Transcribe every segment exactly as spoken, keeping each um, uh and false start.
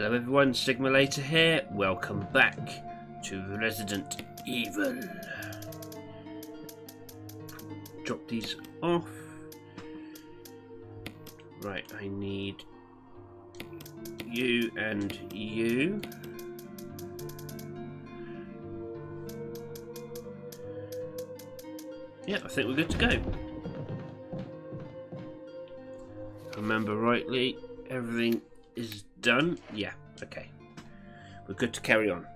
Hello everyone, Sigma Later here. Welcome back to Resident Evil. Drop these off. Right, I need you and you. Yeah, I think we're good to go. Remember rightly, everything is done. Yeah, okay. We're good to carry on.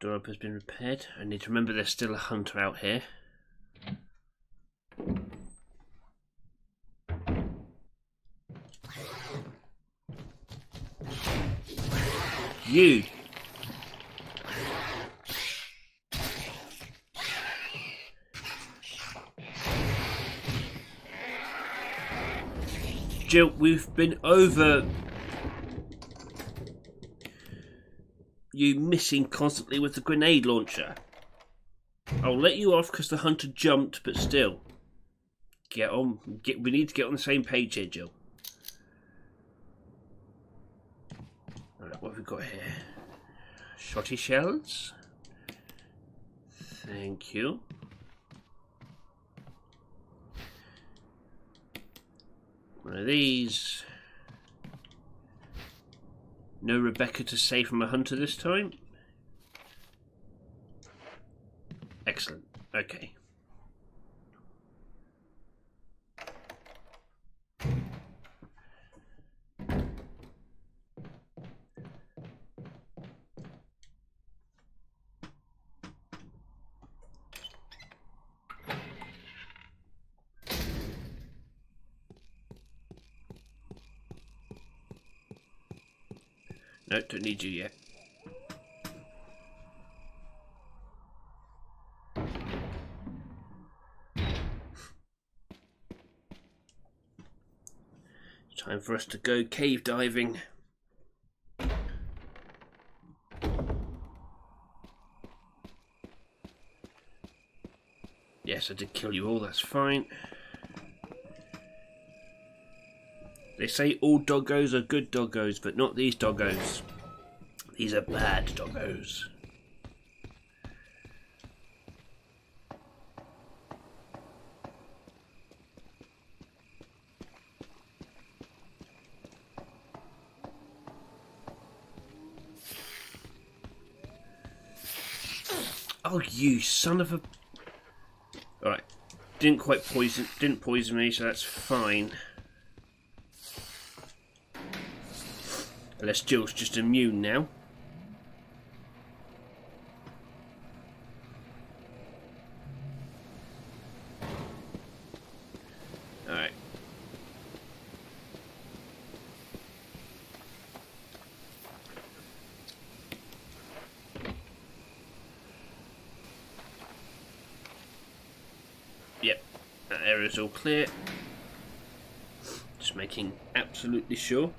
Door up has been repaired. I need to remember there's still a hunter out here. You! Jill, we've been over you missing constantly with the grenade launcher. I'll let you off because the hunter jumped, but still. Get on. Get, we need to get on the same page here, Jill. Alright, what have we got here? Shotty shells. Thank you. One of these. No Rebecca to save from a hunter this time. Excellent. Okay. No, don't need you yet. Time for us to go cave diving. Yes, I did kill you all, that's fine. They say all doggos are good doggos, but not these doggos. These are bad doggos. Oh, you son of a... All right, didn't quite poison, didn't poison me, so that's fine. Unless Jill's just immune now. Alright. Yep, that area's all clear. Just making absolutely sure.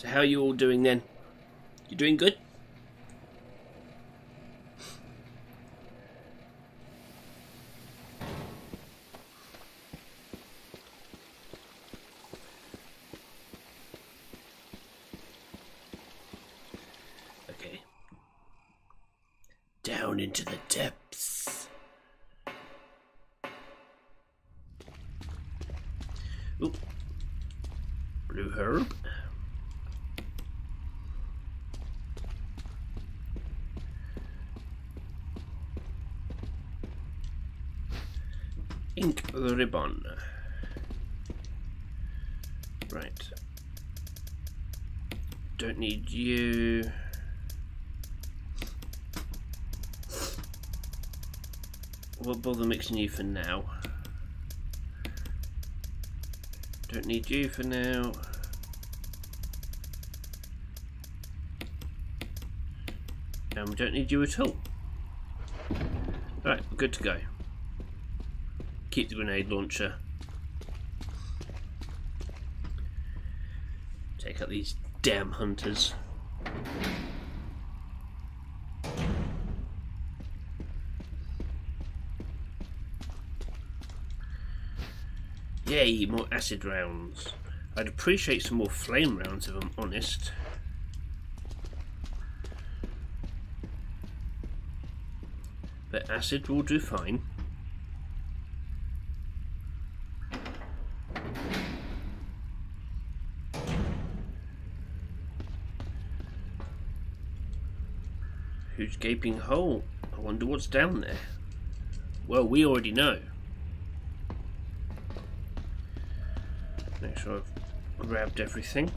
So how are you all doing then? You doing good? down into the depths. Ooh. Blue herb. Ink ribbon. Right. Don't need you. We'll bother mixing you for now. Don't need you for now. And we don't need you at all. Right, good to go. Keep the grenade launcher. Take out these damn hunters. Yay, more acid rounds. I'd appreciate some more flame rounds if I'm honest. But acid will do fine. Huge gaping hole. I wonder what's down there. Well, we already know. Make sure I've grabbed everything.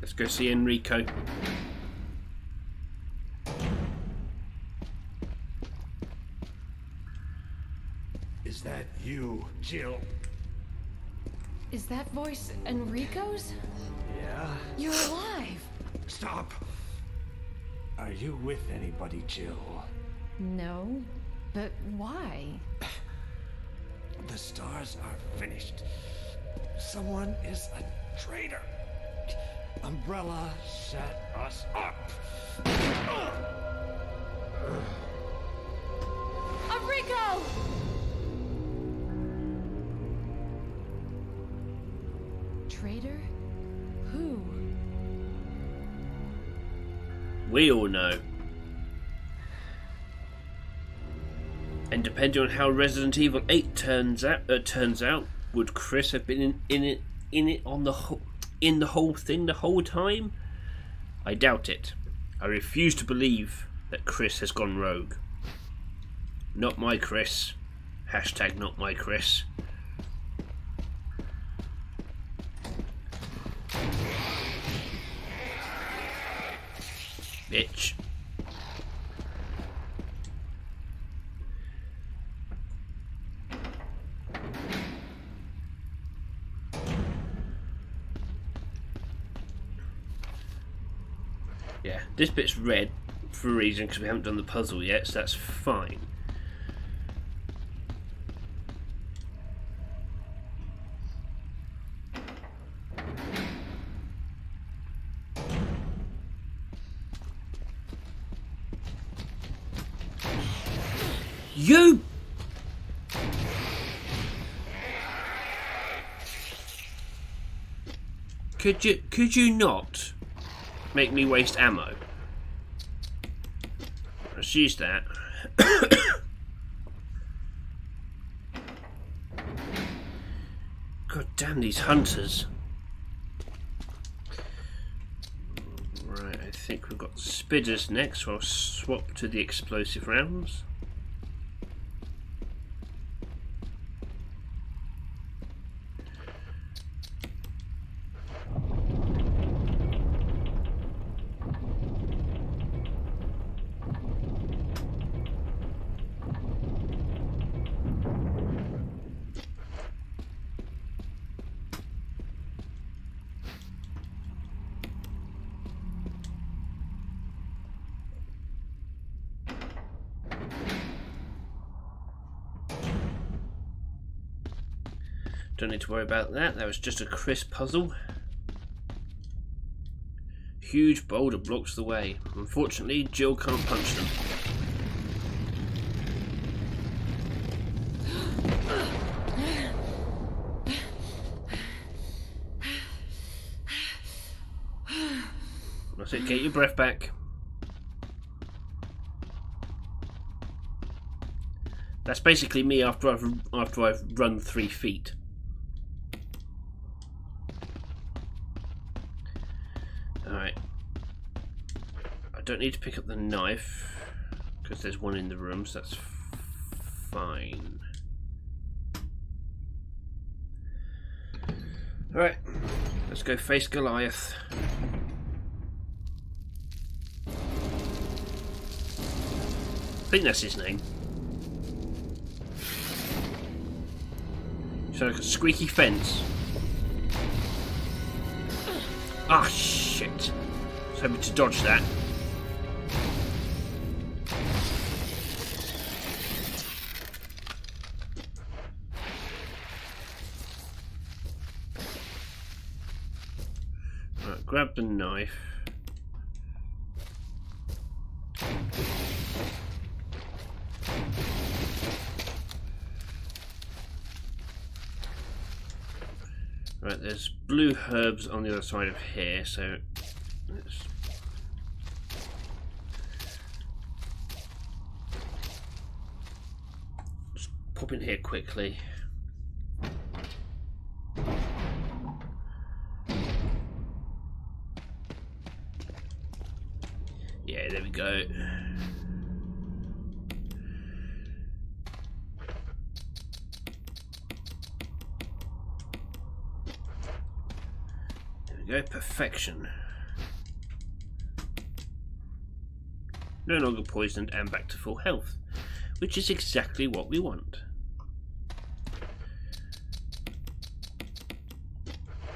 Let's go see Enrico. Is that you, Jill? Is that voice Enrico's? Yeah. You're alive. Stop. Are you with anybody, Jill? No, but why? The STARS are finished. Someone is a traitor. Umbrella set us up. Enrico! Traitor? Who? We all know. And depending on how Resident Evil eight turns out, uh, turns out, would Chris have been in, in it, in it on the whole? In the whole thing the whole time? I doubt it. I refuse to believe that Chris has gone rogue. Not my Chris. Hashtag not my Chris. Bitch. Yeah, this bit's red for a reason because we haven't done the puzzle yet, so that's fine. You! Could you, could you not? Make me waste ammo. Let's use that. God damn these hunters. Right, I think we've got spidders next, so I'll swap to the explosive rounds. Don't need to worry about that, that was just a Chris puzzle. huge boulder blocks the way. Unfortunately, Jill can't punch them. That's it, get your breath back. That's basically me after I've, after I've run three feet. Alright. I don't need to pick up the knife, because there's one in the room, so that's fine. Alright, let's go face Goliath. I think that's his name. So like a squeaky fence. Ah, oh, shit. I was hoping to dodge that. Alright, grab the knife. Right, there's blue herbs on the other side of here, so let's... just pop in here quickly. Yeah, there we go. Go perfection. No longer poisoned and back to full health, which is exactly what we want.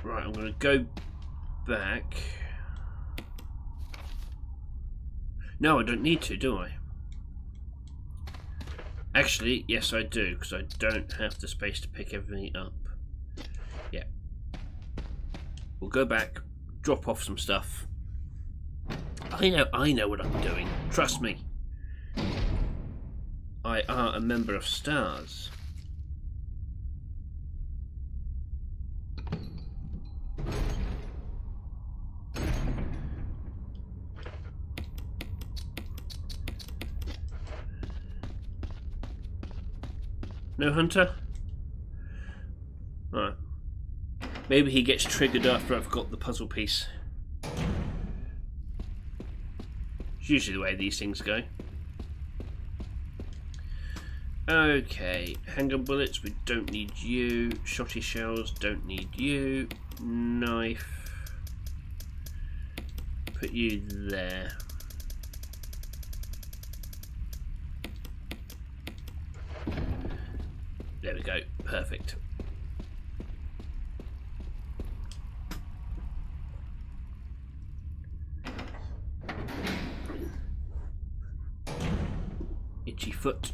Right, I'm going to go back. No, I don't need to, do I? Actually, yes, I do, because I don't have the space to pick everything up. We'll go back, drop off some stuff. I know, I know what I'm doing. Trust me. I are a member of STARS. No hunter? Alright. Maybe he gets triggered after I've got the puzzle piece. It's usually the way these things go. Okay, handgun bullets, we don't need you. Shotty shells, don't need you. Knife. Put you there. There we go, perfect. Foot.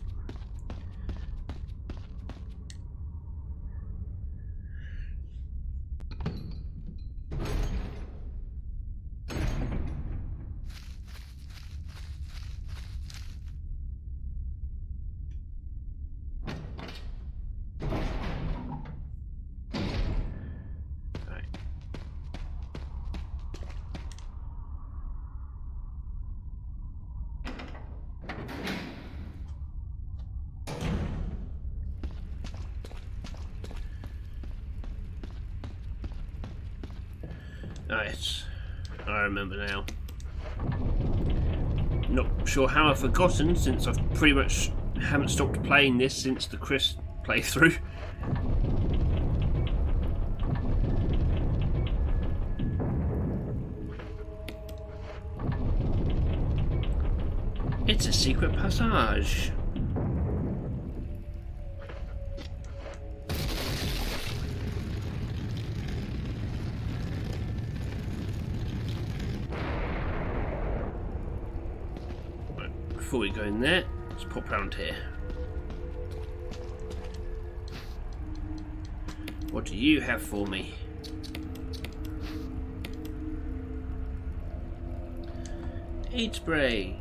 Nice. I remember now. Not sure how I've forgotten, since I've pretty much haven't stopped playing this since the Chris playthrough. It's a secret passage. Before we go in there, let's pop round here. What do you have for me? Heat spray.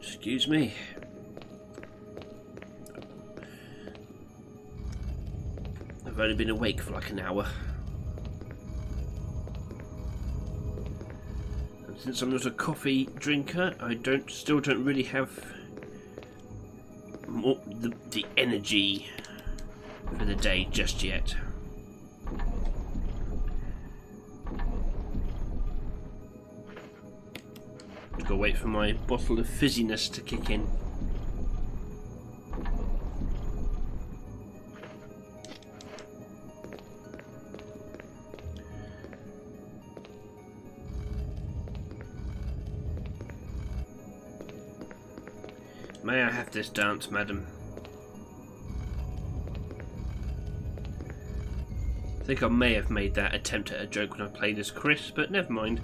Excuse me. I've only been awake for like an hour. And since I'm not a coffee drinker, I don't still don't really have more, the, the energy for the day just yet. Gotta wait for my bottle of fizziness to kick in. May I have this dance, madam? I think I may have made that attempt at a joke when I played as Chris, but never mind.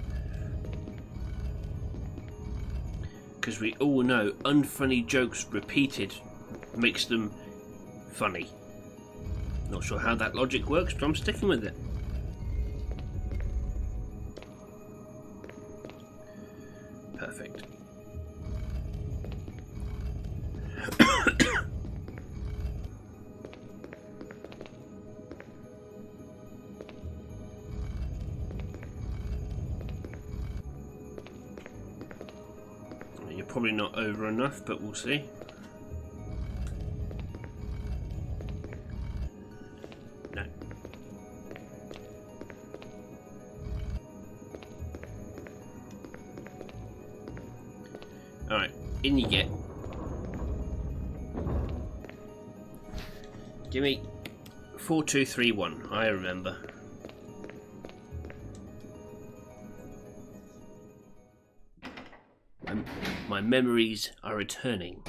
Because we all know unfunny jokes repeated makes them funny. Not sure how that logic works, but I'm sticking with it. Perfect. Probably not over enough, but we'll see. No. Alright, in you get. Gimme four two three one, I remember. My memories are returning.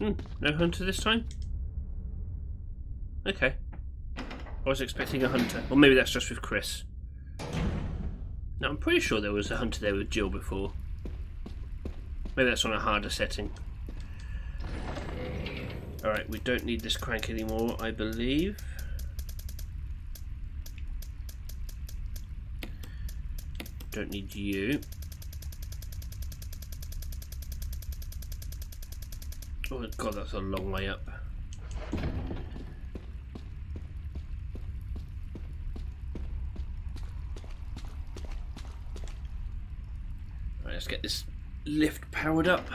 Hmm, no hunter this time? Okay. I was expecting a hunter. Or maybe that's just with Chris. No, I'm pretty sure there was a hunter there with Jill before. Maybe that's on a harder setting. Alright, we don't need this crank anymore, I believe. Don't need you. Oh god, that's a long way up. Right, let's get this lift powered up.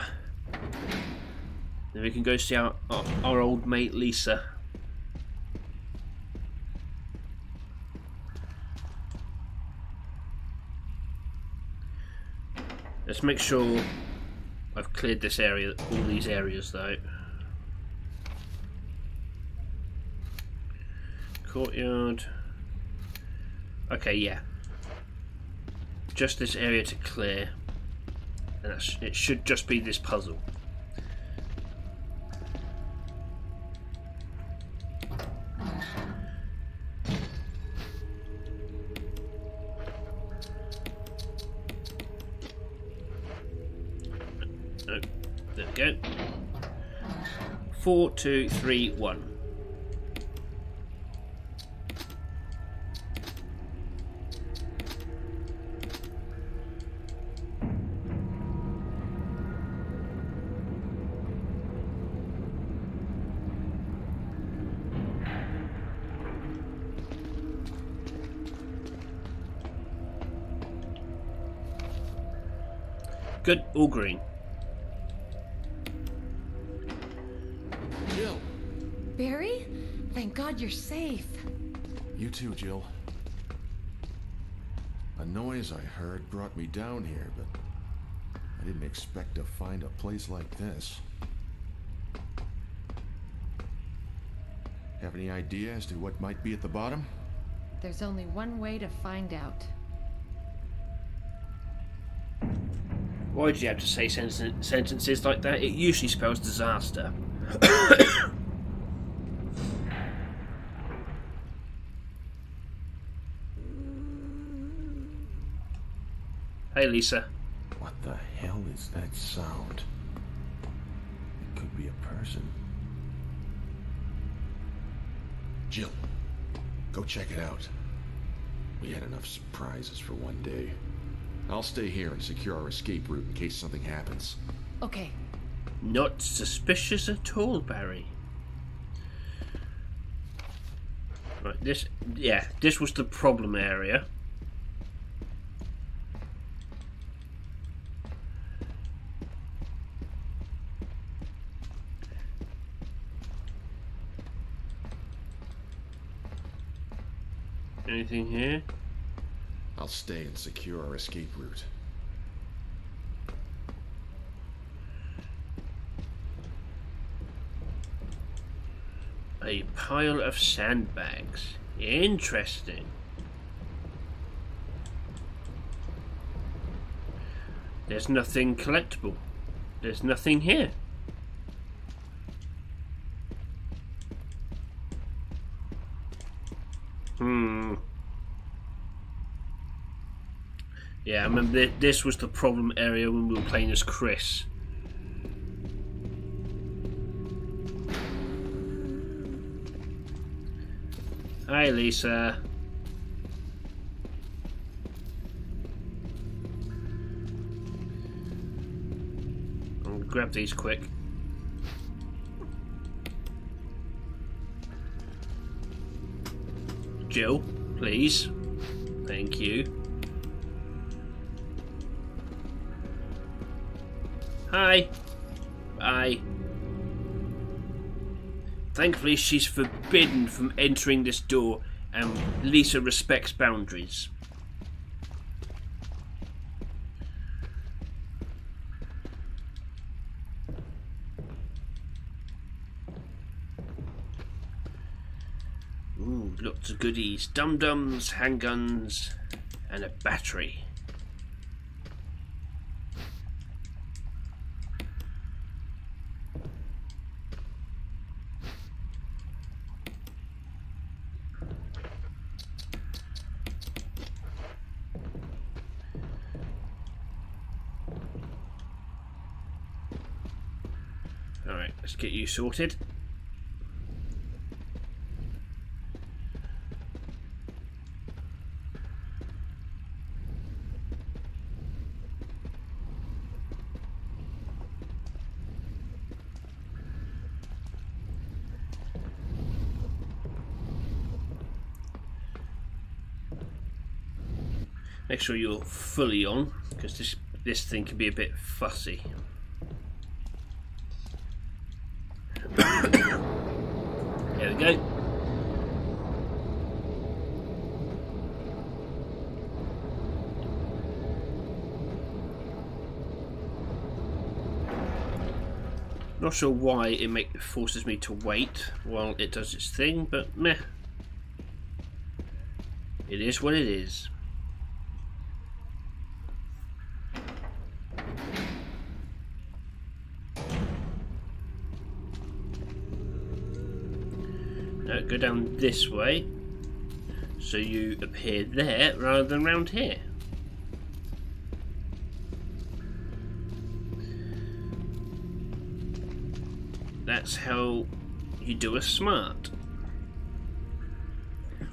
Then we can go see our, our, our old mate Lisa. Let's make sure I've cleared this area, all these areas though. Courtyard. Okay, yeah. Just this area to clear. And that's, it should just be this puzzle. Four, two, three, one. Good, all green. God you're safe. You too, Jill. A noise I heard brought me down here, but I didn't expect to find a place like this. Have any idea as to what might be at the bottom? There's only one way to find out. Why did you have to say sen sentences like that? It usually spells disaster. Hey, Lisa. What the hell is that sound? It could be a person. Jill, go check it out. We had enough surprises for one day. I'll stay here and secure our escape route in case something happens. Okay. Not suspicious at all, Barry. Right, this, yeah, this was the problem area. Anything here? I'll stay and secure our escape route. A pile of sandbags. Interesting. There's nothing collectible. There's nothing here. Hmm. Yeah, I remember th this was the problem area when we were playing as Chris. Hi, Lisa. I'm gonna grab these quick. Jill, please. Thank you. Hi. Bye. Thankfully, she's forbidden from entering this door, and Lisa respects boundaries. Ooh, lots of goodies. Dum-dums, handguns, and a battery. Alright, let's get you sorted. Make sure you're fully on, because this this thing can be a bit fussy. There we go. Not sure why it make, forces me to wait while it does its thing, but meh. It is what it is. Go down this way, so you appear there rather than round here. That's how you do a smart.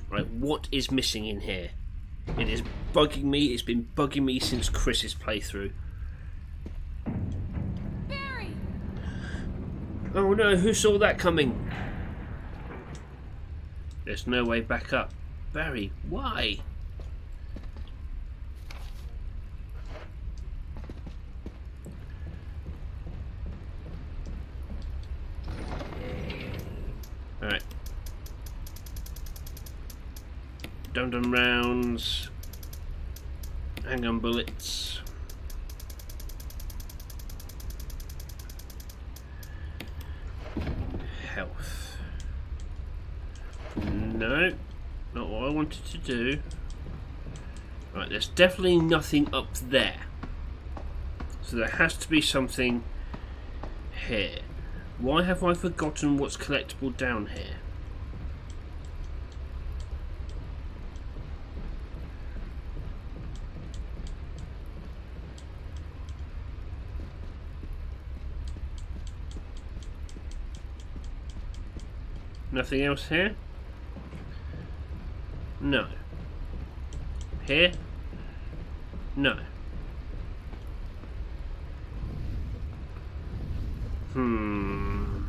Right, what is missing in here? It is bugging me. It's been bugging me since Chris's playthrough. Barry! Oh no, who saw that coming? There's no way back up. Barry, why? Alright. dum-dum rounds, handgun bullets. Health. No, not what I wanted to do. Right, there's definitely nothing up there. So there has to be something here. Why have I forgotten what's collectible down here? Nothing else here? No. Here? No. Hmm.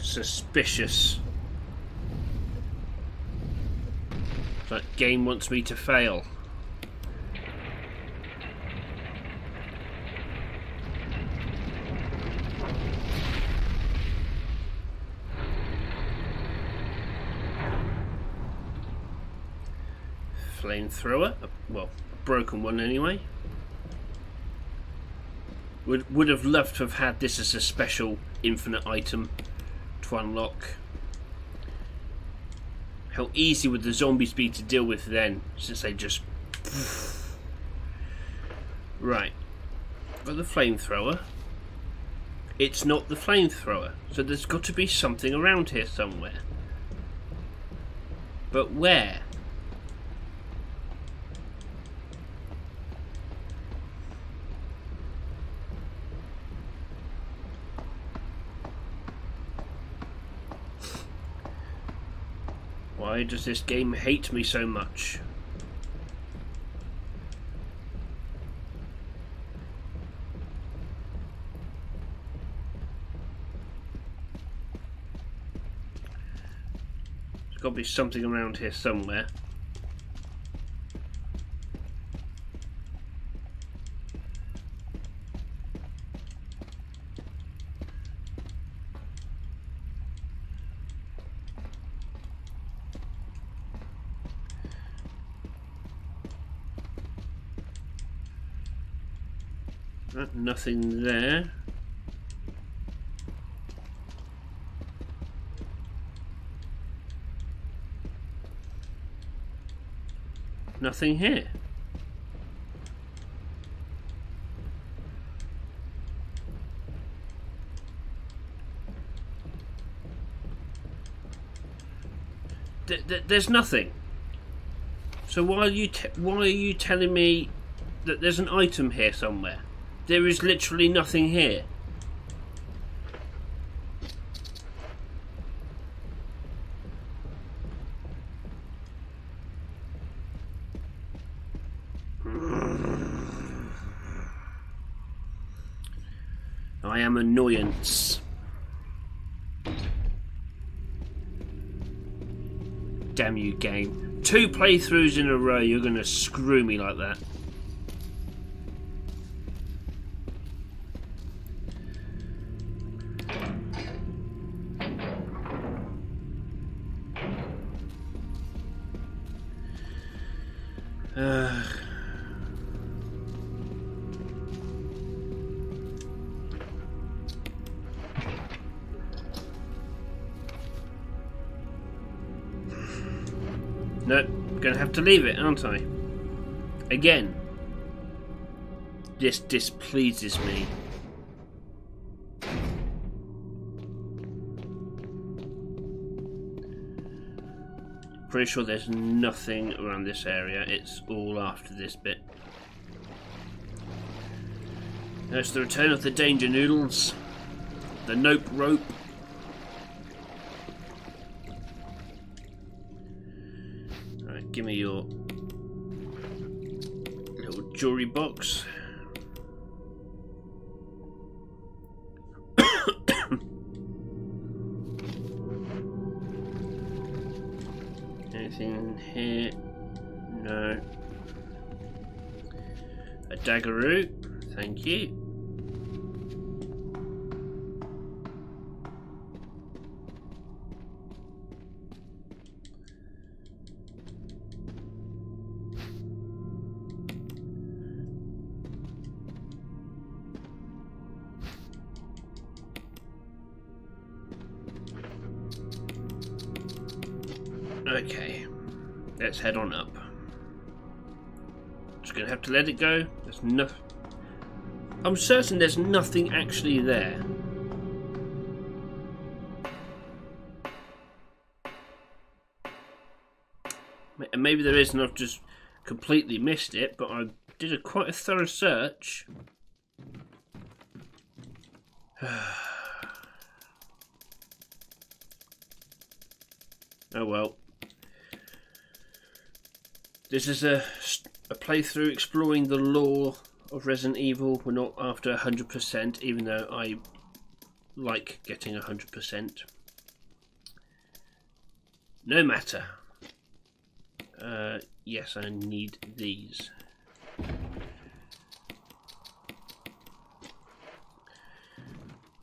Suspicious. That game wants me to fail. Flamethrower, well, a broken one anyway. Would would have loved to have had this as a special infinite item to unlock. How easy would the zombies be to deal with then, since they just... Poof. Right. Got the flamethrower. It's not the flamethrower, so there's got to be something around here somewhere. But where? Why does this game hate me so much? There's got to be something around here somewhere. Nothing there. Nothing here. Th th there's nothing. So why are you te why are you telling me that there's an item here somewhere? There is literally nothing here. I am annoyance. Damn you, game. Two playthroughs in a row, you're gonna screw me like that. To leave it, aren't I? Again. This displeases me. Pretty sure there's nothing around this area. It's all after this bit. There's the return of the danger noodles. The nope rope. Give me your little jewelry box. Anything in here? No. A daggeroo, thank you. Okay, let's head on up. Just gonna have to let it go. There's no... I'm certain there's nothing actually there. Maybe there is, and I've just completely missed it. But I did a quite a thorough search. Oh well. This is a, a playthrough exploring the lore of Resident Evil. We're not after one hundred percent, even though I like getting one hundred percent. No matter. Uh, yes, I need these.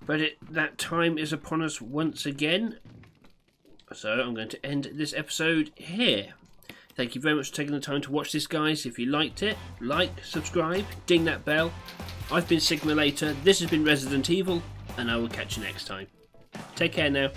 But it, that time is upon us once again. So I'm going to end this episode here. Thank you very much for taking the time to watch this, guys. If you liked it, like, subscribe, ding that bell. I've been Sigma Later, this has been Resident Evil, and I will catch you next time. Take care now.